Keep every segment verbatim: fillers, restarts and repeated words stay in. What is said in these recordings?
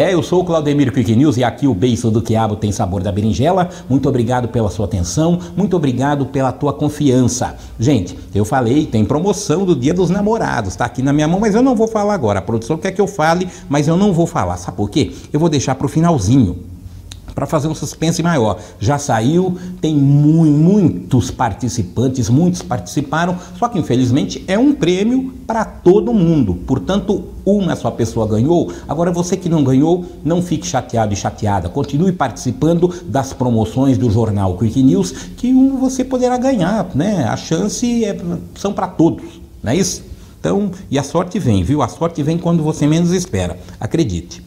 É, eu sou o Claudemir Quick News e aqui o beiço do quiabo tem sabor da berinjela. Muito obrigado pela sua atenção, muito obrigado pela tua confiança. Gente, eu falei, tem promoção do Dia dos Namorados, tá aqui na minha mão, mas eu não vou falar agora. A produção quer que eu fale, mas eu não vou falar. Sabe por quê? Eu vou deixar pro finalzinho, para fazer um suspense maior. Já saiu, tem mu muitos participantes, muitos participaram, só que infelizmente é um prêmio para todo mundo, portanto uma só pessoa ganhou. Agora você que não ganhou, não fique chateado e chateada, continue participando das promoções do jornal Quick News, que você poderá ganhar, né? A chance é, são para todos, não é isso? Então, e a sorte vem, viu? A sorte vem quando você menos espera, acredite.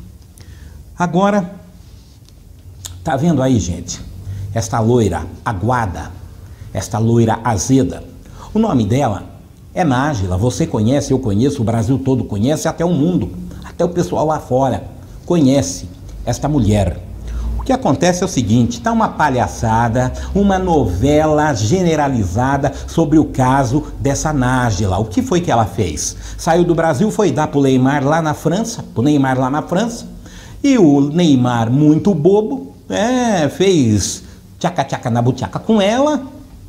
Agora, tá vendo aí, gente? Esta loira aguada, esta loira azeda. O nome dela é Najila. Você conhece, eu conheço, o Brasil todo conhece, até o mundo, até o pessoal lá fora conhece esta mulher. O que acontece é o seguinte, tá uma palhaçada, uma novela generalizada sobre o caso dessa Najila. O que foi que ela fez? Saiu do Brasil, foi dar pro Neymar lá na França, pro Neymar lá na França, e o Neymar, muito bobo, É, fez tchaca-tchaca na butiaca com ela,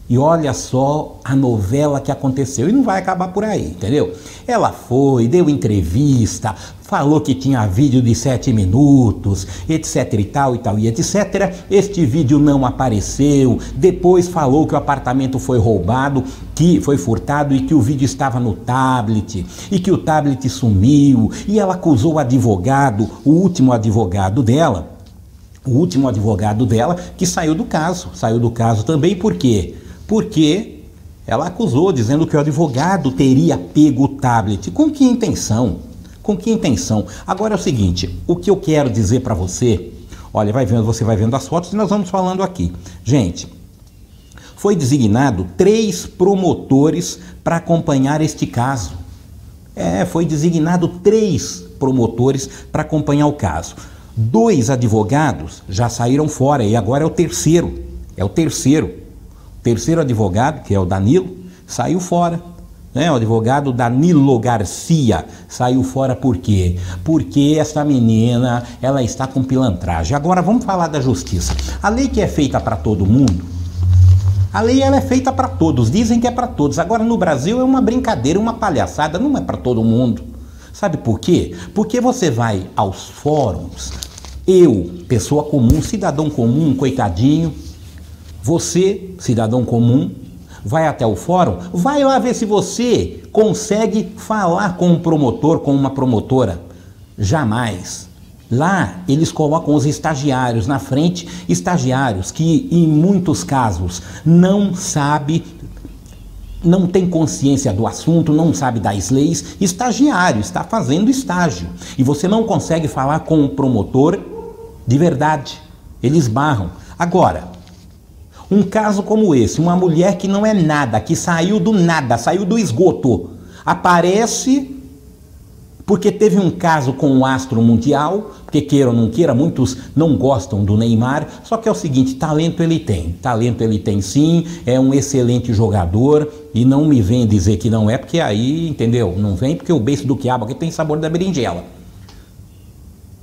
e olha só a novela que aconteceu, e não vai acabar por aí, entendeu? Ela foi, deu entrevista, falou que tinha vídeo de sete minutos, etc e tal e tal e etc, este vídeo não apareceu, depois falou que o apartamento foi roubado, que foi furtado e que o vídeo estava no tablet, e que o tablet sumiu, e ela acusou o advogado, o último advogado dela, o último advogado dela, que saiu do caso, saiu do caso também, por quê? Porque ela acusou, dizendo que o advogado teria pego o tablet. Com que intenção? Com que intenção? Agora é o seguinte, o que eu quero dizer para você, olha, vai vendo, você vai vendo as fotos e nós vamos falando aqui. Gente, foi designado três promotores para acompanhar este caso. É, foi designado três promotores para acompanhar o caso. Dois advogados já saíram fora e agora é o terceiro, é o terceiro, o terceiro advogado, que é o Danilo, saiu fora, né? O advogado Danilo Garcia saiu fora por quê? Porque essa menina, ela está com pilantragem. Agora vamos falar da justiça. A lei que é feita para todo mundo, a lei ela é feita para todos, dizem que é para todos. Agora no Brasil é uma brincadeira, uma palhaçada, não é para todo mundo. Sabe por quê? Porque você vai aos fóruns, eu, pessoa comum, cidadão comum, coitadinho, você, cidadão comum, vai até o fórum, vai lá ver se você consegue falar com um promotor, com uma promotora. Jamais. Lá eles colocam os estagiários na frente, estagiários que em muitos casos não sabem, não tem consciência do assunto, não sabe das leis, estagiário, está fazendo estágio. E você não consegue falar com o promotor de verdade, eles barram. Agora, um caso como esse, uma mulher que não é nada, que saiu do nada, saiu do esgoto, aparece porque teve um caso com o astro mundial, porque queira ou não queira, muitos não gostam do Neymar, só que é o seguinte, talento ele tem, talento ele tem sim, é um excelente jogador, e não me vem dizer que não é, porque aí, entendeu, não vem porque o beiço do quiabo aqui tem sabor da berinjela.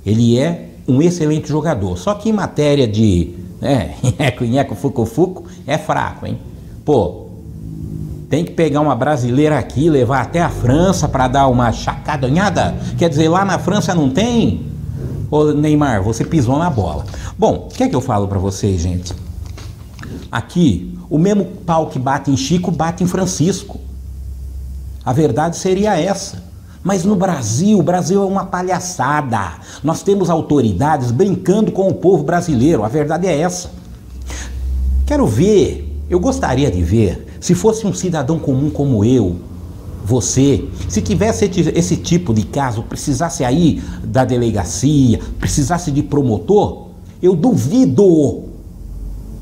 Ele é um excelente jogador, só que em matéria de, né, nheco, nheco, fuco, fuco, é fraco, hein? Pô, tem que pegar uma brasileira aqui, levar até a França para dar uma chacadanhada? Quer dizer, lá na França não tem? Ô Neymar, você pisou na bola. Bom, o que é que eu falo para vocês, gente? Aqui, o mesmo pau que bate em Chico, bate em Francisco. A verdade seria essa. Mas no Brasil, o Brasil é uma palhaçada. Nós temos autoridades brincando com o povo brasileiro. A verdade é essa. Quero ver, eu gostaria de ver... Se fosse um cidadão comum como eu, você, se tivesse esse tipo de caso, precisasse aí da delegacia, precisasse de promotor, eu duvido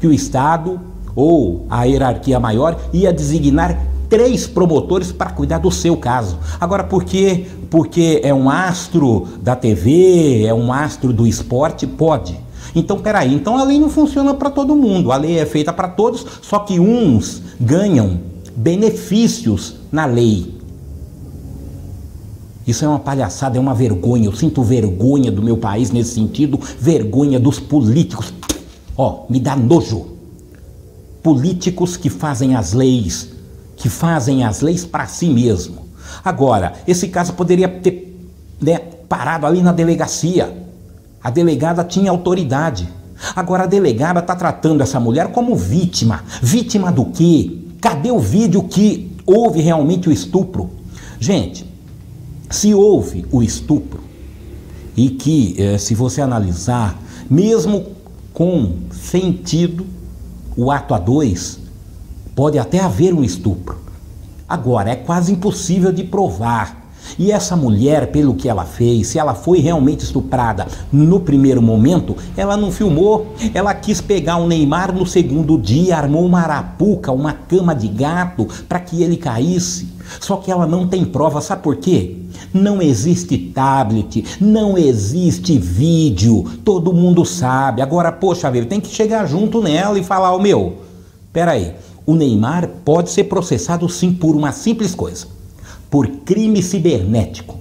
que o Estado ou a hierarquia maior ia designar três promotores para cuidar do seu caso. Agora, por quê? Porque é um astro da T V, é um astro do esporte, pode. Então, peraí, então a lei não funciona para todo mundo, a lei é feita para todos, só que uns ganham benefícios na lei. Isso é uma palhaçada, é uma vergonha. Eu sinto vergonha do meu país nesse sentido, vergonha dos políticos. Ó, me dá nojo. Políticos que fazem as leis, que fazem as leis para si mesmo. Agora, esse caso poderia ter, né, parado ali na delegacia. A delegada tinha autoridade. Agora a delegada está tratando essa mulher como vítima. Vítima do quê? Cadê o vídeo que houve realmente o estupro? Gente, se houve o estupro e que, eh, se você analisar, mesmo com sentido, o ato a dois, pode até haver um estupro. Agora, é quase impossível de provar. E essa mulher, pelo que ela fez, se ela foi realmente estuprada no primeiro momento, ela não filmou. Ela quis pegar o Neymar no segundo dia, armou uma arapuca, uma cama de gato, para que ele caísse. Só que ela não tem prova, sabe por quê? Não existe tablet, não existe vídeo, todo mundo sabe. Agora, poxa vida, tem que chegar junto nela e falar, ô meu, peraí, o Neymar pode ser processado sim por uma simples coisa. Por crime cibernético,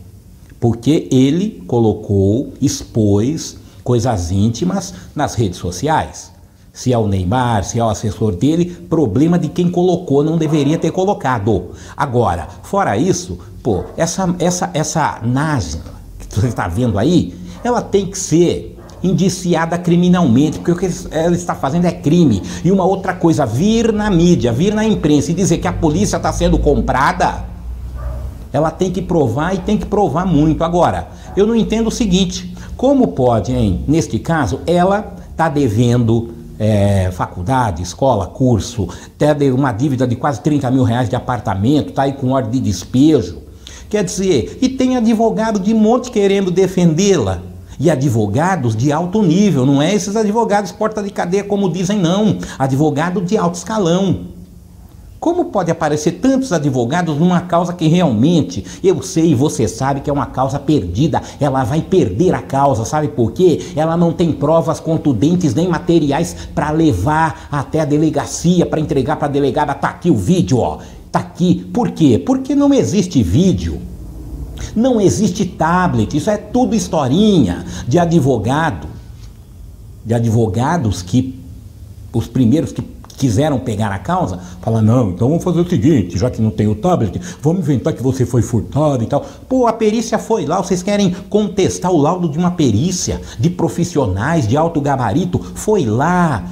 porque ele colocou, expôs coisas íntimas nas redes sociais. Se é o Neymar, se é o assessor dele, problema de quem colocou, não deveria ter colocado. Agora, fora isso, pô, essa, essa, essa Najila que você está vendo aí, ela tem que ser indiciada criminalmente, porque o que ela está fazendo é crime. E uma outra coisa, vir na mídia, vir na imprensa e dizer que a polícia está sendo comprada... Ela tem que provar e tem que provar muito. Agora, eu não entendo o seguinte, como pode, hein? Neste caso, ela está devendo é, faculdade, escola, curso, até uma dívida de quase trinta mil reais de apartamento, está aí com ordem de despejo. Quer dizer, e tem advogado de monte querendo defendê-la. E advogados de alto nível, não é esses advogados porta de cadeia como dizem, não. Advogado de alto escalão. Como pode aparecer tantos advogados numa causa que realmente, eu sei e você sabe que é uma causa perdida, ela vai perder a causa, sabe por quê? Ela não tem provas contundentes nem materiais para levar até a delegacia, para entregar para a delegada, tá aqui o vídeo, ó, tá aqui. Por quê? Porque não existe vídeo, não existe tablet, isso é tudo historinha de advogado, de advogados que, os primeiros que quiseram pegar a causa, falar, não, então vamos fazer o seguinte, já que não tem o tablet, vamos inventar que você foi furtado e tal. Pô, a perícia foi lá, vocês querem contestar o laudo de uma perícia, de profissionais, de alto gabarito, foi lá.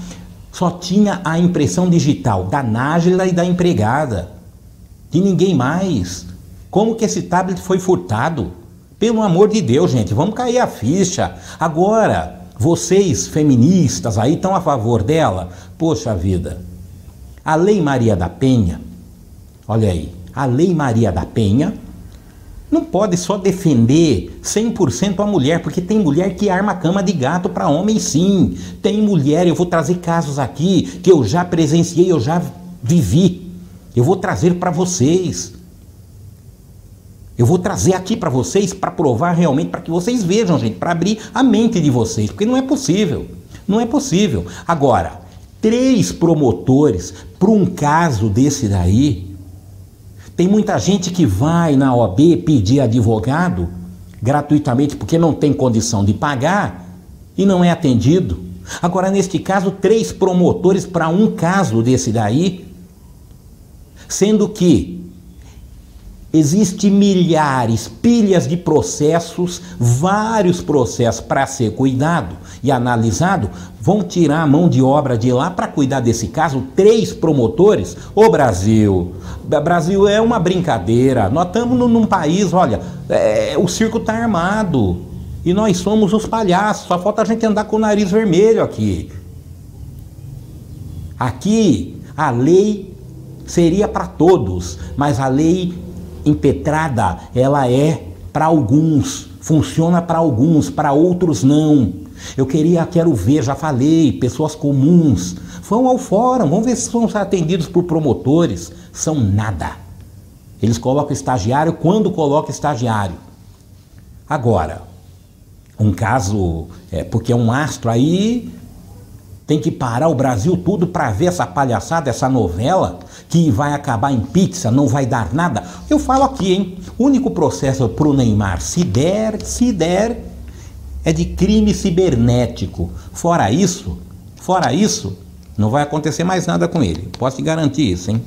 Só tinha a impressão digital da Najila e da empregada, de ninguém mais. Como que esse tablet foi furtado? Pelo amor de Deus, gente, vamos cair a ficha. Agora... Vocês, feministas, aí estão a favor dela? Poxa vida, a Lei Maria da Penha, olha aí, a Lei Maria da Penha não pode só defender cem por cento a mulher, porque tem mulher que arma cama de gato para homem sim, tem mulher, eu vou trazer casos aqui que eu já presenciei, eu já vivi, eu vou trazer para vocês. Eu vou trazer aqui para vocês, para provar realmente, para que vocês vejam, gente, para abrir a mente de vocês, porque não é possível, não é possível. Agora, três promotores para um caso desse daí, tem muita gente que vai na O A B pedir advogado gratuitamente, porque não tem condição de pagar e não é atendido. Agora, neste caso, três promotores para um caso desse daí, sendo que existem milhares, pilhas de processos, vários processos para ser cuidado e analisado, vão tirar a mão de obra de lá para cuidar desse caso, três promotores. Ô Brasil, Brasil é uma brincadeira, nós estamos num país, olha, é, o circo está armado e nós somos os palhaços, só falta a gente andar com o nariz vermelho aqui. Aqui a lei seria para todos, mas a lei... impetrada, ela é para alguns, funciona para alguns, para outros não. Eu queria, quero ver, já falei, pessoas comuns, vão ao fórum, vão ver se são atendidos por promotores, são nada. Eles colocam estagiário quando colocam estagiário. Agora, um caso, é, porque é um astro aí, Tem que parar o Brasil tudo para ver essa palhaçada, essa novela, que vai acabar em pizza, não vai dar nada. Eu falo aqui, hein? O único processo pro Neymar, se der, se der, é de crime cibernético. Fora isso, fora isso, não vai acontecer mais nada com ele. Posso te garantir isso, hein?